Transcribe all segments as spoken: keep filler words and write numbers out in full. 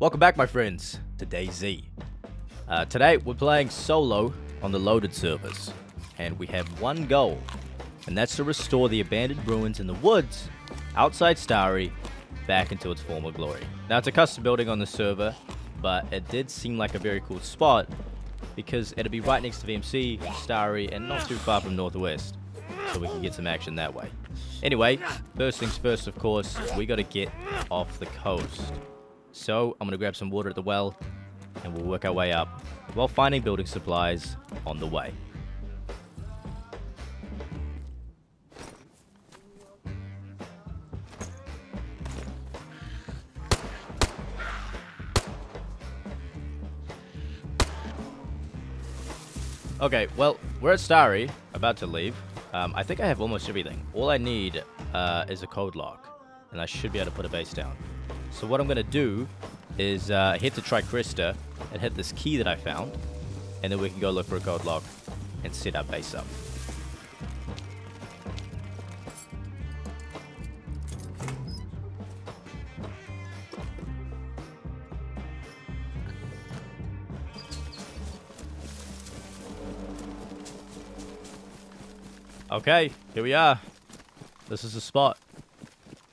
Welcome back, my friends, to DayZ. Uh, today, we're playing solo on the loaded servers, and we have one goal, and that's to restore the abandoned ruins in the woods outside Starry back into its former glory. Now, it's a custom building on the server, but it did seem like a very cool spot because it'd be right next to V M C, Starry, and not too far from Northwest, so we can get some action that way. Anyway, first things first, of course, we gotta get off the coast. So, I'm gonna grab some water at the well, and we'll work our way up while finding building supplies on the way. Okay, well, we're at Starry, about to leave. Um, I think I have almost everything. All I need uh, is a code lock, and I should be able to put a base down. So what I'm going to do is uh, hit the Tri Kresta and hit this key that I found, and then we can go look for a code lock and set our base up. Okay, here we are. This is the spot.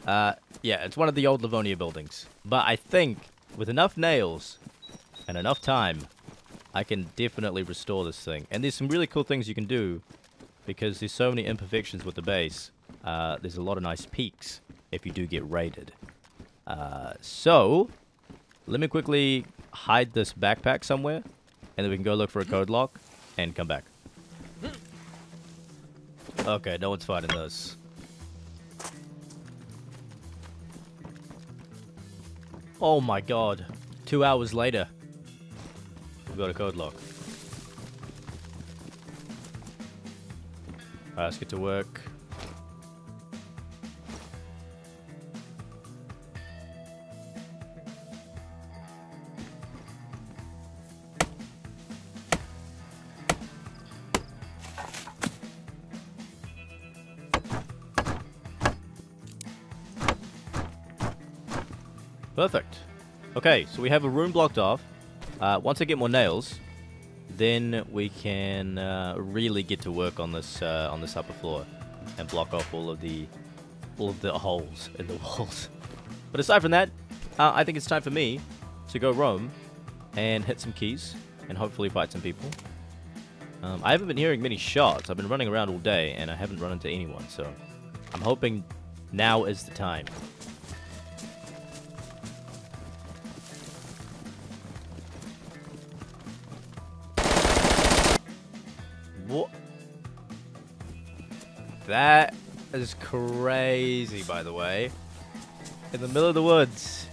Uh, yeah, it's one of the old Livonia buildings. But I think, with enough nails and enough time, I can definitely restore this thing. And there's some really cool things you can do, because there's so many imperfections with the base. Uh, there's a lot of nice peaks if you do get raided. Uh, so, let me quickly hide this backpack somewhere, and then we can go look for a code lock and come back. Okay, no one's fighting this. Oh my god. Two hours later. We've got a code lock. Alright, let's get to work. Perfect. Okay, so we have a room blocked off. Uh, once I get more nails, then we can uh, really get to work on this uh, on this upper floor and block off all of the all of the holes in the walls. But aside from that, uh, I think it's time for me to go roam and hit some keys and hopefully fight some people. Um, I haven't been hearing many shots. I've been running around all day and I haven't run into anyone, so I'm hoping now is the time. That is crazy, by the way. In the middle of the woods.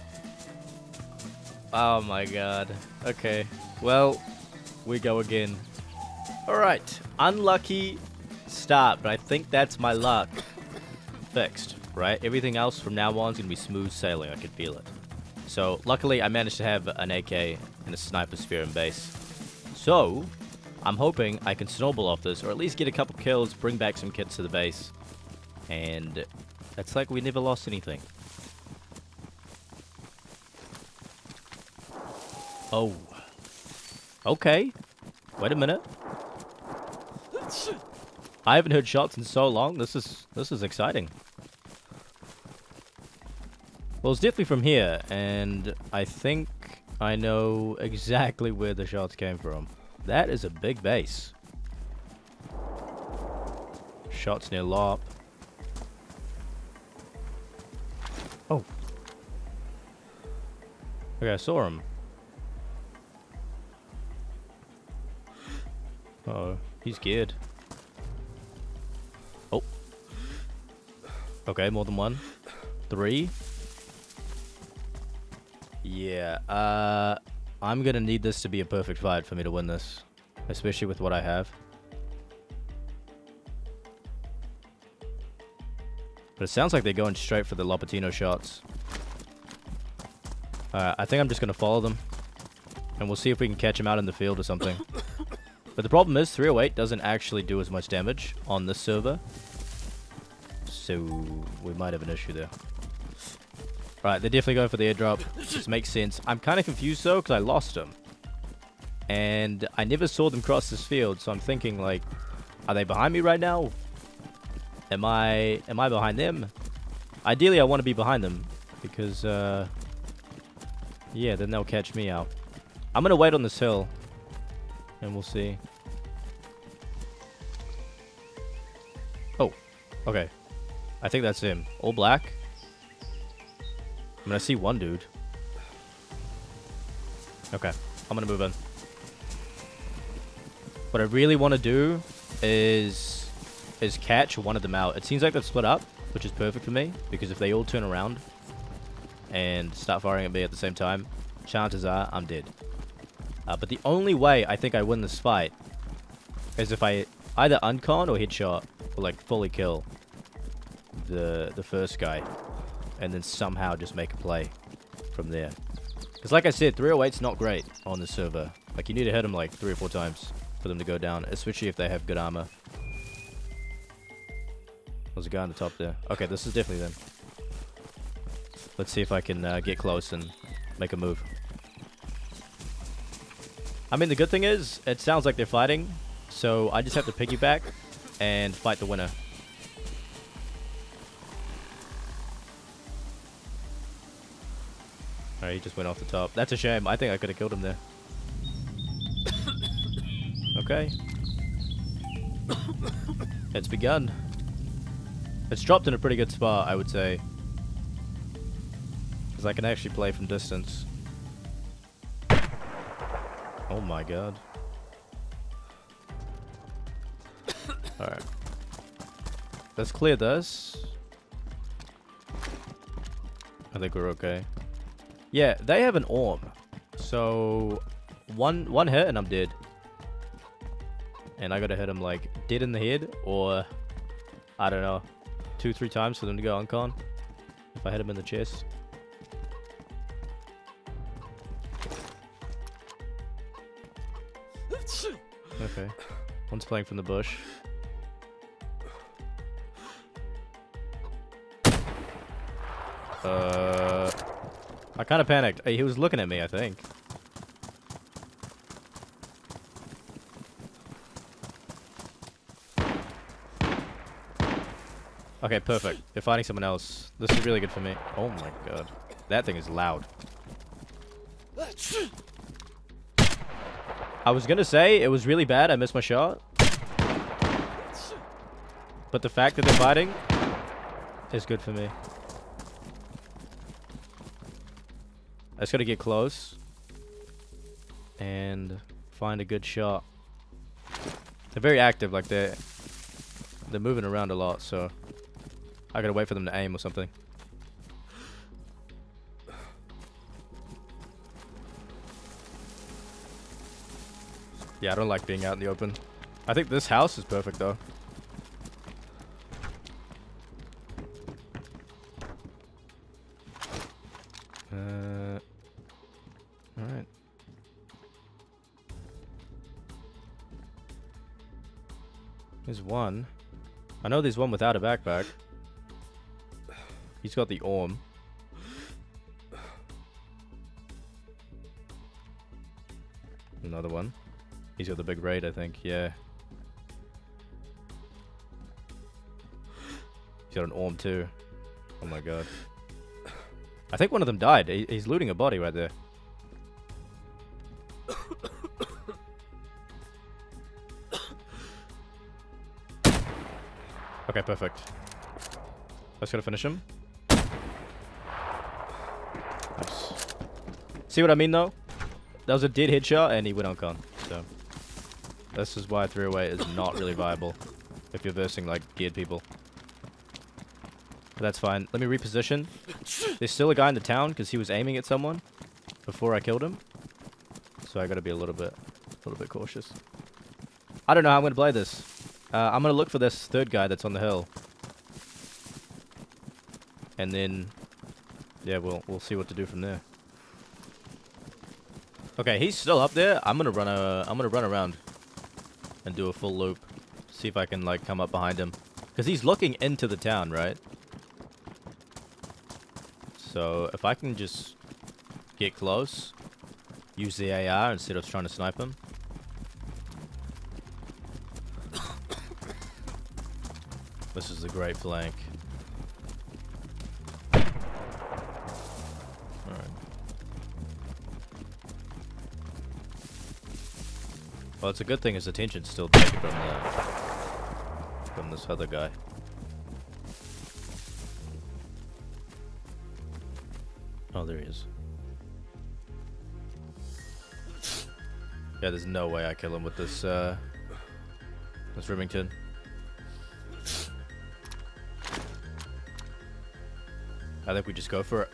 Oh my god. Okay. Well, we go again. Alright. Unlucky start, but I think that's my luck. Fixed, right? Everything else from now on is going to be smooth sailing. I could feel it. So, luckily, I managed to have an A K and a sniper sphere in base. So, I'm hoping I can snowball off this, or at least get a couple kills, bring back some kits to the base, and that's like we never lost anything. Oh. Okay. Wait a minute. I haven't heard shots in so long. This is this is exciting. Well, it's definitely from here, and I think I know exactly where the shots came from. That is a big base. Shots near LARP. Oh. Okay, I saw him. Uh-oh, he's geared. Oh. Okay, more than one. Three. Yeah, uh... I'm gonna need this to be a perfect fight for me to win this, especially with what I have. But it sounds like they're going straight for the Lopatino shots. Alright, I think I'm just gonna follow them, and we'll see if we can catch them out in the field or something. But the problem is, three oh eight doesn't actually do as much damage on this server, so we might have an issue there. Right, they're definitely going for the airdrop. This makes sense. I'm kind of confused, though, because I lost them. And I never saw them cross this field, so I'm thinking, like, are they behind me right now? Am I am I behind them? Ideally, I want to be behind them, because, uh, yeah, then they'll catch me out. I'm going to wait on this hill, and we'll see. Oh, okay. I think that's him. All black. I mean, I see one dude. Okay, I'm going to move in. What I really want to do is is catch one of them out. It seems like they've split up, which is perfect for me, because if they all turn around and start firing at me at the same time, chances are I'm dead. Uh, but the only way I think I win this fight is if I either uncon or headshot, or like fully kill the the first guy, and then somehow just make a play from there. Because like I said, three oh eight's not great on the server. Like, you need to hit them like three or four times for them to go down, especially if they have good armor. There's a guy on the top there. Okay, this is definitely them. Let's see if I can uh, get close and make a move. I mean, the good thing is, it sounds like they're fighting, so I just have to piggyback and fight the winner. Alright, he just went off the top. That's a shame. I think I could have killed him there. Okay. It's begun. It's dropped in a pretty good spot, I would say. Because I can actually play from distance. Oh my god. Alright. Let's clear this. I think we're okay. Yeah, they have an orb. So, one, one hit and I'm dead. And I gotta hit him like dead in the head, or I don't know, two, three times for them to go uncon. If I hit him in the chest. Okay. One's playing from the bush. Uh, I kind of panicked. He was looking at me, I think. Okay, perfect. They're fighting someone else. This is really good for me. Oh my god. That thing is loud. I was gonna say, it was really bad. I missed my shot. But the fact that they're fighting is good for me. I just gotta get close and find a good shot. They're very active. Like, they're, they're moving around a lot, so I gotta wait for them to aim or something. Yeah, I don't like being out in the open. I think this house is perfect, though. Uh, alright. There's one. I know there's one without a backpack. He's got the orb. Another one. He's got the big raid, I think. Yeah. He's got an orb too. Oh my god. I think one of them died. He he's looting a body right there. Okay, perfect. I just gotta finish him. See what I mean, though? That was a dead headshot, and he went on con. So, this is why three oh eight is not really viable if you're versing, like, geared people. But that's fine. Let me reposition. There's still a guy in the town, because he was aiming at someone before I killed him. So I gotta be a little bit, a little bit cautious. I don't know how I'm gonna play this. Uh, I'm gonna look for this third guy that's on the hill. And then, yeah, we'll, we'll see what to do from there. Okay, he's still up there. I'm gonna run a, I'm gonna run around and do a full loop. See if I can like come up behind him, because he's looking into the town, right? So if I can just get close, use the A R instead of trying to snipe him. This is a great flank. Alright. Well, it's a good thing his attention's still taken from the, from this other guy. Oh, there he is. Yeah, there's no way I kill him with this, uh, this Remington. I think we just go for it.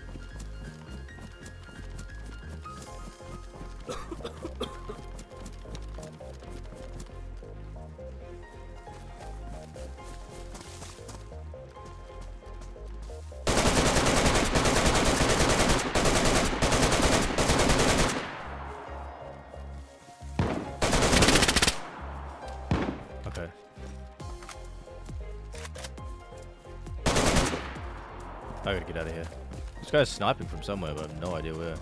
I gotta get out of here. This guy's sniping from somewhere, but I have no idea where.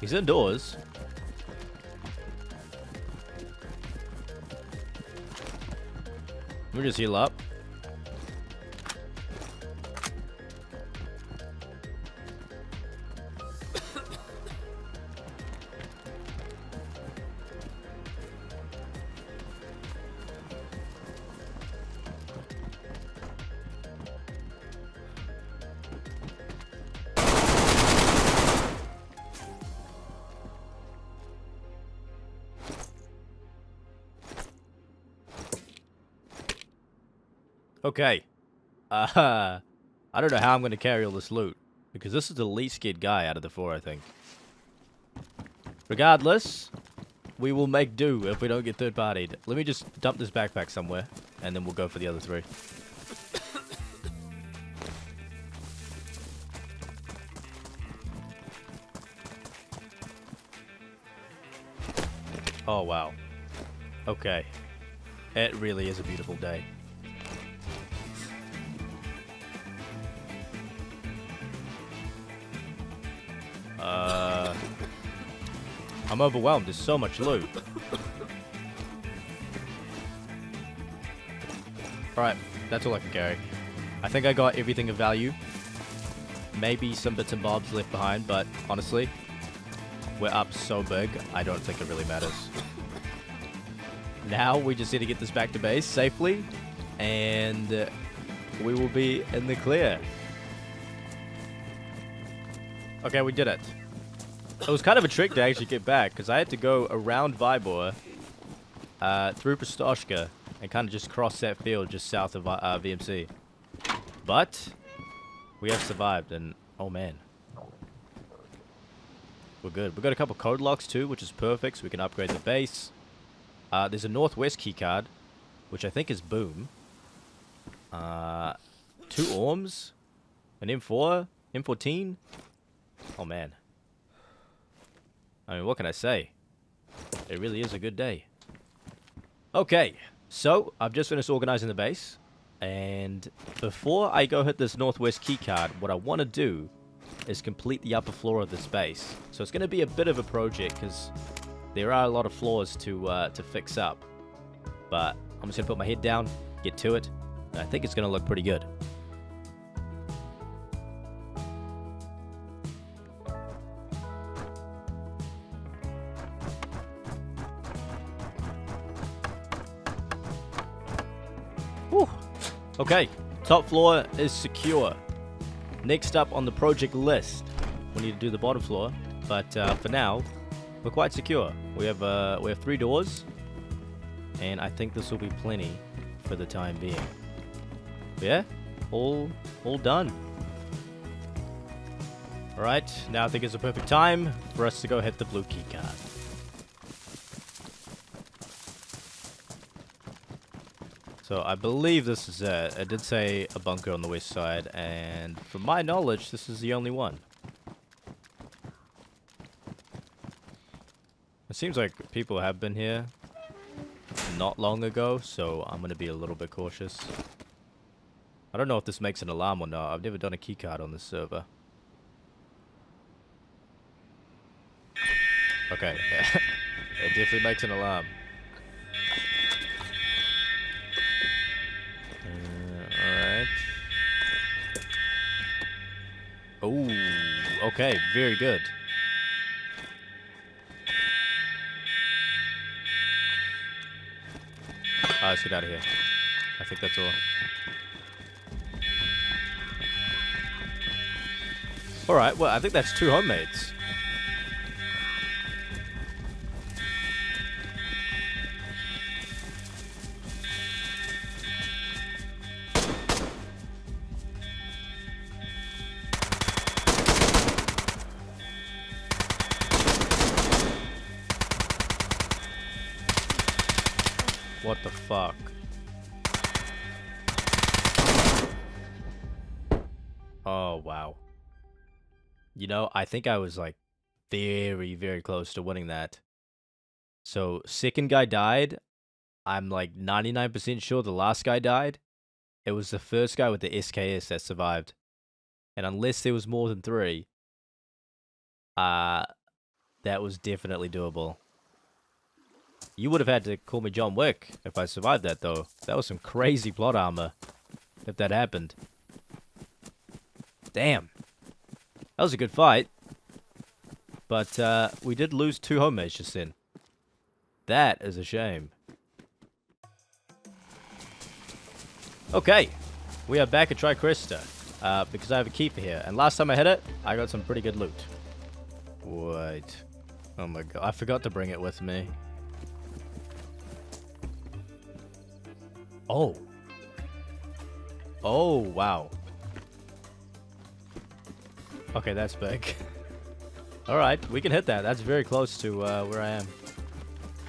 He's indoors. We'll just heal up. Okay, uh, I don't know how I'm going to carry all this loot, because this is the least scared guy out of the four, I think. Regardless, we will make do if we don't get third-partied. Let me just dump this backpack somewhere, and then we'll go for the other three. Oh, wow. Okay. It really is a beautiful day. Uh, I'm overwhelmed. There's so much loot. Alright, that's all I can carry. I think I got everything of value. Maybe some bits and bobs left behind, but honestly, we're up so big, I don't think it really matters. Now we just need to get this back to base safely, and we will be in the clear. Okay, we did it. It was kind of a trick to actually get back, because I had to go around Vibor, uh, through Pristoshka, and kind of just cross that field just south of uh, V M C. But we have survived, and oh man. We're good. We've got a couple code locks too, which is perfect, so we can upgrade the base. Uh, there's a Northwest keycard, which I think is Boom. Uh, two O R Ms, an M four, M fourteen. Oh man. I mean, what can I say? It really is a good day. Okay, so I've just finished organizing the base, and before I go hit this Northwest keycard, what I want to do is complete the upper floor of this base. So it's going to be a bit of a project, because there are a lot of floors to uh, to fix up. But I'm just going to put my head down, get to it, and I think it's going to look pretty good. Okay, top floor is secure. Next up on the project list, we need to do the bottom floor, but uh, for now, we're quite secure. We have uh, we have three doors, and I think this will be plenty for the time being. Yeah, all all done. All right, now I think it's a perfect time for us to go hit the blue key card. So I believe this is it. It did say a bunker on the west side, and from my knowledge, this is the only one. It seems like people have been here. not long ago, so I'm going to be a little bit cautious. I don't know if this makes an alarm or not. I've never done a keycard on this server. Okay. It definitely makes an alarm. Uh, Alright. Oh, okay. Very good. Alright, let's get out of here. I think that's all. Alright, well, I think that's two homemates. What the fuck? Oh, wow. You know, I think I was like very, very close to winning that. So, second guy died. I'm like ninety-nine percent sure the last guy died. It was the first guy with the S K S that survived. And unless there was more than three, uh, that was definitely doable. You would have had to call me John Wick if I survived that, though. That was some crazy plot armor if that happened. Damn. That was a good fight, but uh, we did lose two homemates just then. That is a shame. Okay, we are back at Tri Kresta, uh, because I have a keeper here, and last time I hit it, I got some pretty good loot. Wait, oh my god, I forgot to bring it with me. Oh. Oh, wow. Okay, that's big. Alright, we can hit that. That's very close to uh, where I am.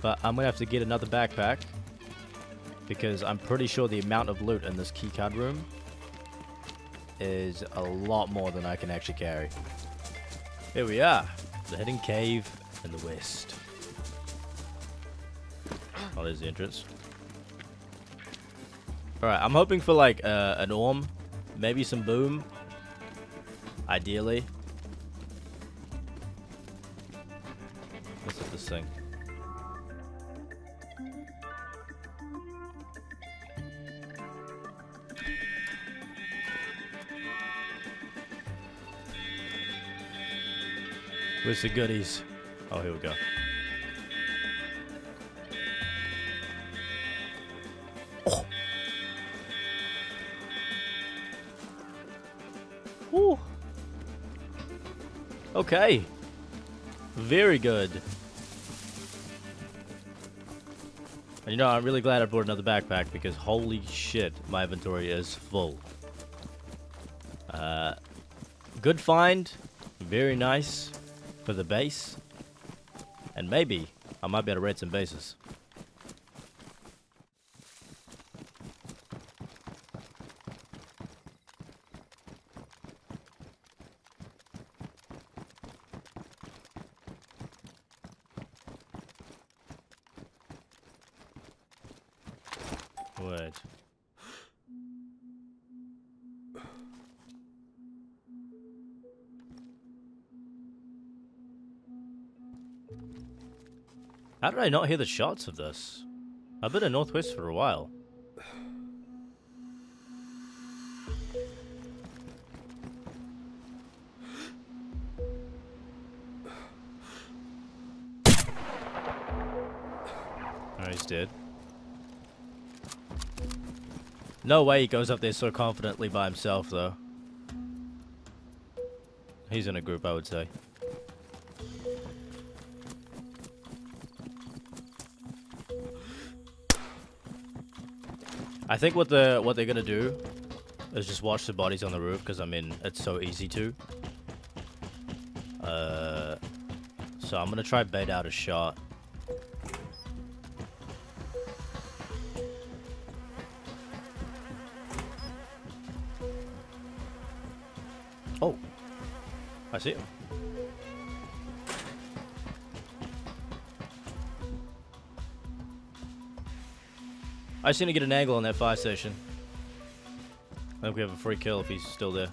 But I'm going to have to get another backpack. Because I'm pretty sure the amount of loot in this keycard room is a lot more than I can actually carry. Here we are. The hidden cave in the west. Oh, there's the entrance. Alright, I'm hoping for like uh, an orm. Maybe some boom. Ideally. What's with this thing? Where's the goodies? Oh, here we go. Oh. Woo. Okay, very good. And you know, I'm really glad I brought another backpack because holy shit, my inventory is full. Uh, good find, very nice for the base. And maybe I might be able to raid some bases. Word. How did I not hear the shots of this? I've been in Northwest for a while. Oh, he's dead. No way he goes up there so confidently by himself, though. He's in a group, I would say. I think what the what they're gonna do is just watch the bodies on the roof, because I mean it's so easy to. Uh, so I'm gonna try bait out a shot. Oh, I see him. I just need to get an angle on that fire station. I think we have a free kill if he's still there.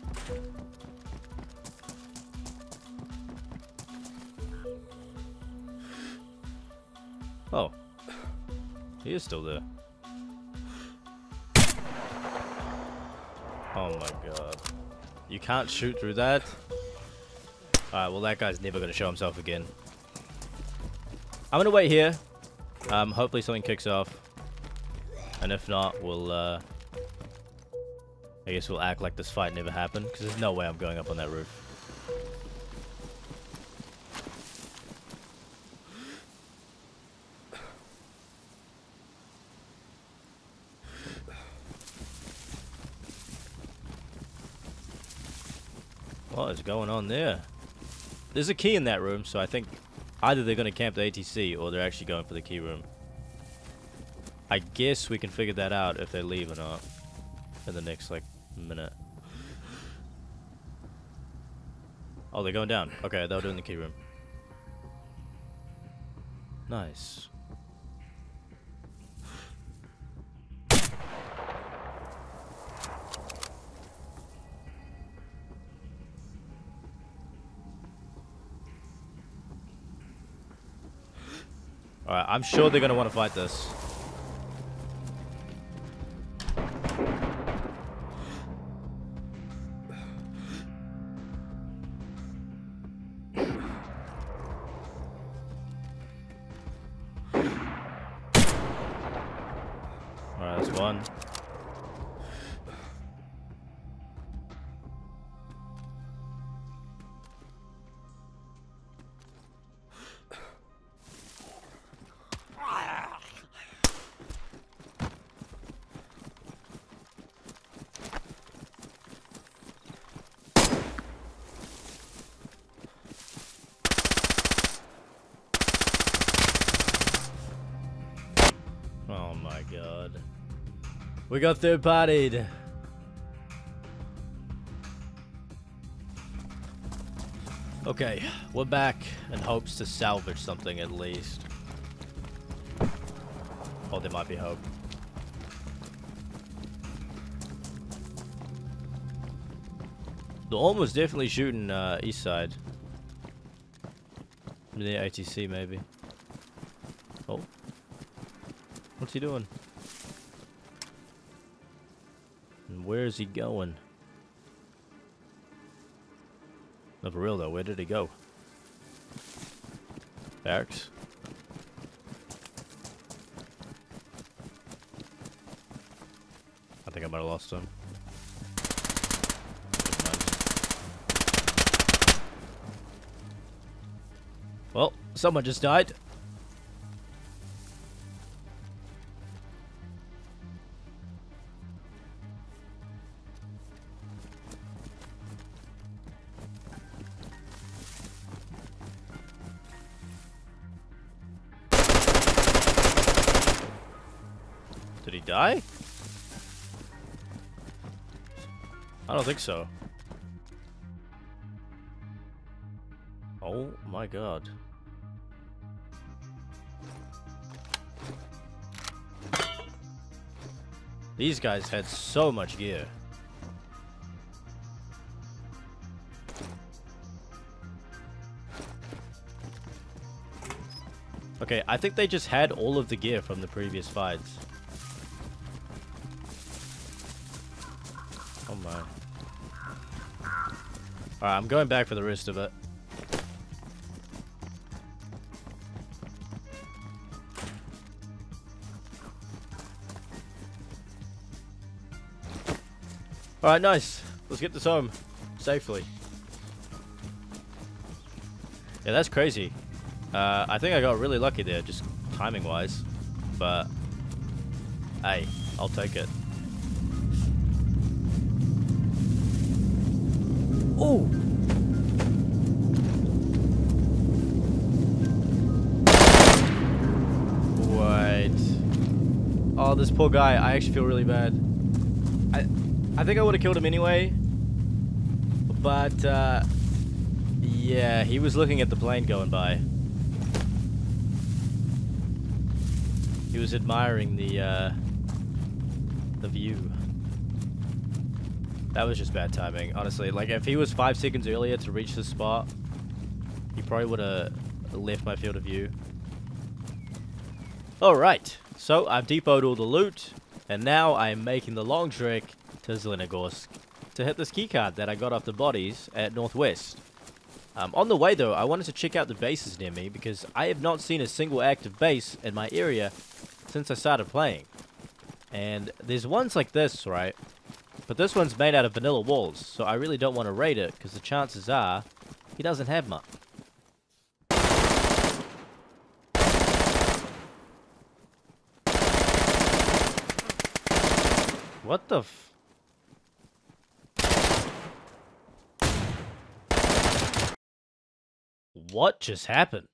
Oh. He is still there. Oh my god. You can't shoot through that? Alright, well that guy's never going to show himself again. I'm going to wait here. Um, hopefully something kicks off. And if not, we'll... Uh, I guess we'll act like this fight never happened. Because there's no way I'm going up on that roof. What is going on there? There's a key in that room, so I think either they're going to camp the A T C or they're actually going for the key room. I guess we can figure that out if they leave or not in the next, like, minute. Oh, they're going down. Okay, they'll do it in the key room. Nice. Alright, I'm sure they're going to want to fight this. Alright, that's one. We got third-partied. Okay, we're back in hopes to salvage something at least. Oh, there might be hope. The Orm was definitely shooting uh, east side. Near A T C, maybe. Oh. What's he doing? Where is he going? No, for real though, where did he go? Barracks? I think I might have lost him. Well, someone just died. Die? I don't think so. Oh my god. These guys had so much gear. Okay, I think they just had all of the gear from the previous fights. Oh my. Alright, I'm going back for the rest of it. Alright, nice. Let's get this home. Safely. Yeah, that's crazy. Uh, I think I got really lucky there, just timing-wise. But, hey, I'll take it. Oh! Wait. Oh, this poor guy. I actually feel really bad. I, I think I would have killed him anyway. But, uh, yeah, he was looking at the plane going by. He was admiring the, uh, the view. That was just bad timing, honestly. Like, if he was five seconds earlier to reach this spot, he probably would have left my field of view. Alright, so I've depoted all the loot, and now I'm making the long trek to Zlinogorsk to hit this keycard that I got off the bodies at Northwest. Um, on the way, though, I wanted to check out the bases near me, because I have not seen a single active base in my area since I started playing. And there's ones like this, right? But this one's made out of vanilla walls, so I really don't want to raid it, because the chances are he doesn't have much. What the f... What just happened?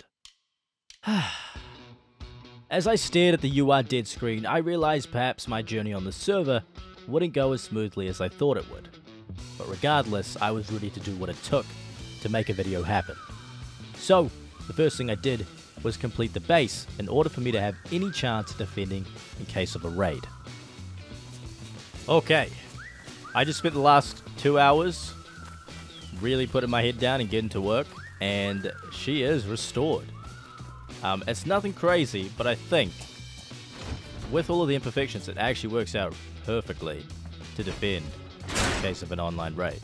As I stared at the "you are dead" screen, I realized perhaps my journey on the server wouldn't go as smoothly as I thought it would. But regardless, I was ready to do what it took to make a video happen. So, the first thing I did was complete the base in order for me to have any chance of defending in case of a raid. Okay, I just spent the last two hours really putting my head down and getting to work. And she is restored. Um, it's nothing crazy, but I think with all of the imperfections, it actually works out perfectly to defend in case of an online raid.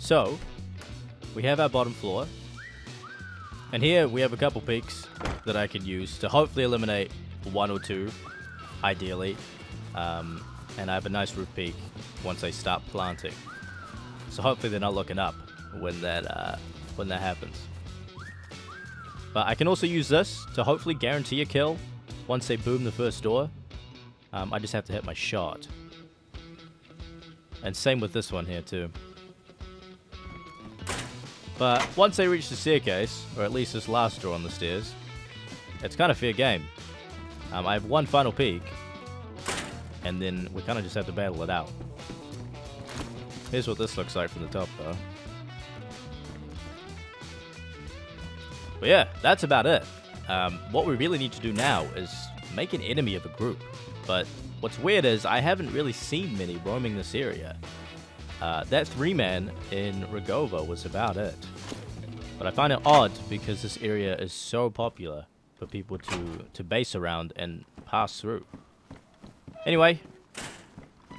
So, we have our bottom floor. And here we have a couple peaks that I can use to hopefully eliminate one or two, ideally. Um, and I have a nice roof peak once I start planting. So hopefully they're not looking up when that... Uh, when that happens. But I can also use this to hopefully guarantee a kill once they boom the first door. Um, I just have to hit my shot. And same with this one here too. But once they reach the staircase, or at least this last door on the stairs, it's kind of fair game. Um, I have one final peek, and then we kind of just have to battle it out. Here's what this looks like from the top though. But yeah, that's about it. Um, what we really need to do now is make an enemy of a group. But what's weird is I haven't really seen many roaming this area. Uh, that three-man in Rogovo was about it. But I find it odd because this area is so popular for people to, to base around and pass through. Anyway,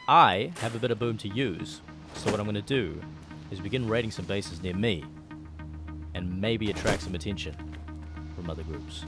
I have a bit of boom to use. So what I'm going to do is begin raiding some bases near me, and maybe attract some attention from other groups.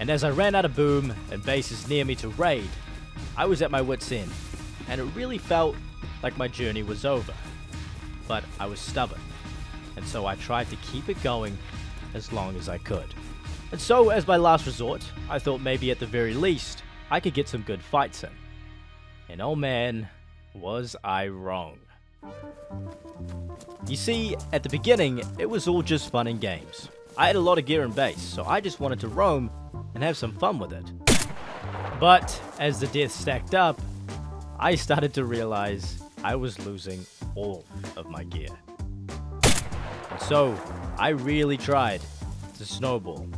And as I ran out of boom and bases near me to raid, I was at my wit's end, and it really felt like my journey was over. But I was stubborn, and so I tried to keep it going as long as I could. And so, as my last resort, I thought maybe at the very least, I could get some good fights in. And oh man, was I wrong. You see, at the beginning, it was all just fun and games. I had a lot of gear and base, so I just wanted to roam and have some fun with it. But as the deaths stacked up, I started to realize I was losing all of my gear. So, I really tried to snowball.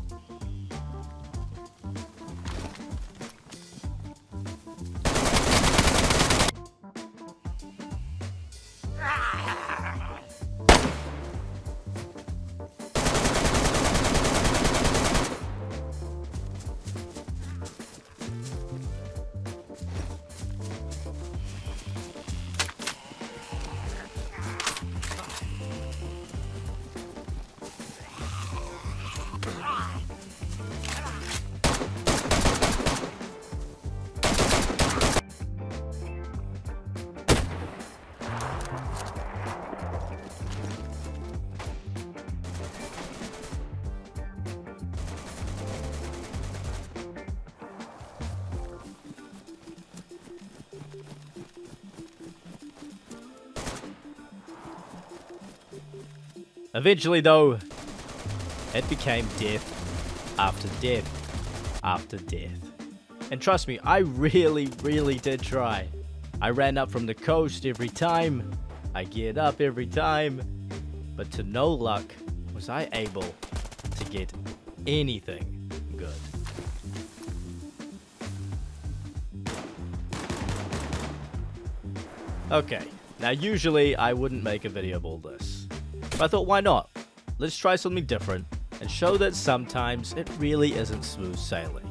Eventually though, it became death after death after death. And trust me, I really, really did try. I ran up from the coast every time, I geared up every time, but to no luck was I able to get anything good. Okay, now usually I wouldn't make a video of all this. But I thought, why not? Let's try something different and show that sometimes it really isn't smooth sailing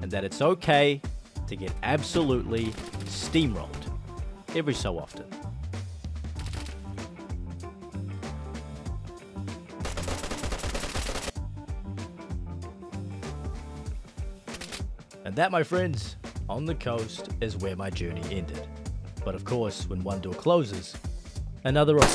and that it's okay to get absolutely steamrolled every so often. And that, my friends, on the coast is where my journey ended. But of course, when one door closes, another opens.